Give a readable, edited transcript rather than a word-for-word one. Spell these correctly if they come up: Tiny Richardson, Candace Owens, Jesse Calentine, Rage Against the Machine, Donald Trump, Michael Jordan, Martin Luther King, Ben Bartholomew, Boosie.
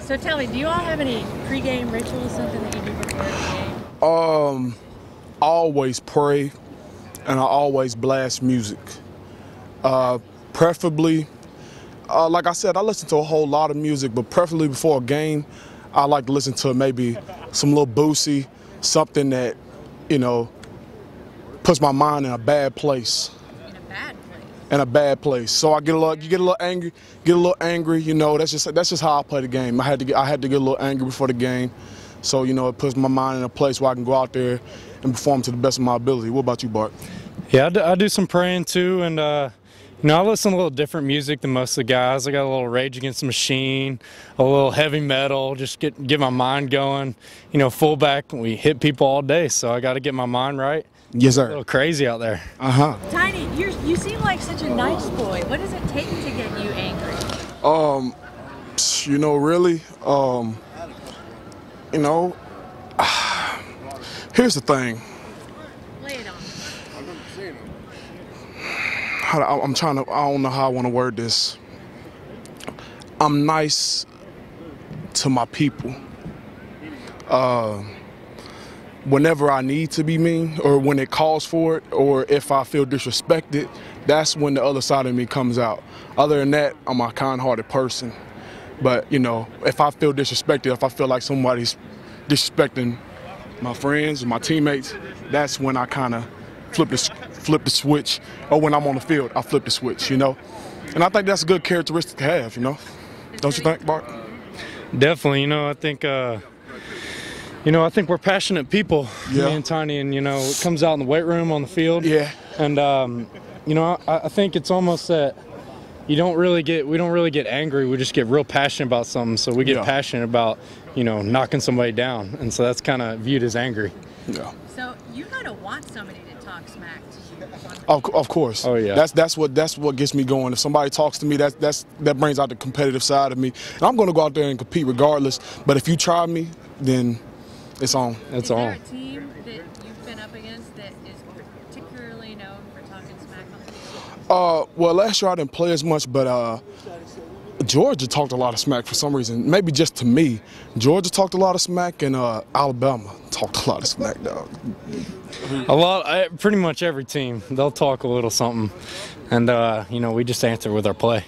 So tell me, do you all have any pregame rituals, something that you do before the game? I always pray, and I always blast music. Preferably, like I said, I listen to a whole lot of music, but preferably before a game, I like to listen to maybe some little Boosie, something that, you know, puts my mind in a bad place. So I get a little, you get a little angry. You know, that's just how I play the game. I had to get a little angry before the game, so you know it puts my mind in a place where I can go out there and perform to the best of my ability. What about you, Bart? Yeah, I do some praying too, and you know, I listen to a little different music than most of the guys. I got a little Rage Against the Machine, a little heavy metal, just get my mind going. You know, fullback, we hit people all day, so I got to get my mind right. Yes, sir. A little crazy out there. Tiny, you seem like such a nice boy. What does it take to get you angry? You know, really, you know, here's the thing. Lay it on. I don't know how I want to word this. I'm nice to my people. Whenever I need to be mean, or when it calls for it, or if I feel disrespected, that's when the other side of me comes out. Other than that, I'm a kind-hearted person. But, you know, if I feel disrespected, if I feel like somebody's disrespecting my friends or my teammates, that's when I kind of flip the switch. Or when I'm on the field, I flip the switch, you know? And I think that's a good characteristic to have, you know? Don't you think, Bart? Definitely. You know, I think... I think we're passionate people, me and Tiny, and, you know, it comes out in the weight room, on the field. Yeah. And, you know, I think it's almost that we don't really get angry. We just get real passionate about something. So we get passionate about, you know, knocking somebody down. And so that's kind of viewed as angry. Yeah. So you got to want somebody to talk smack to you. Of course. Oh, yeah. That's what gets me going. If somebody talks to me, that brings out the competitive side of me. And I'm going to go out there and compete regardless. But if you try me, then... it's on. It's on. Is there a team that you've been up against that is particularly known for talking smack on the field? Well, last year I didn't play as much, but Georgia talked a lot of smack for some reason. Maybe just to me. Georgia talked a lot of smack, and Alabama talked a lot of smack, dog. A lot, pretty much every team. They'll talk a little something, and you know, we just answer with our play.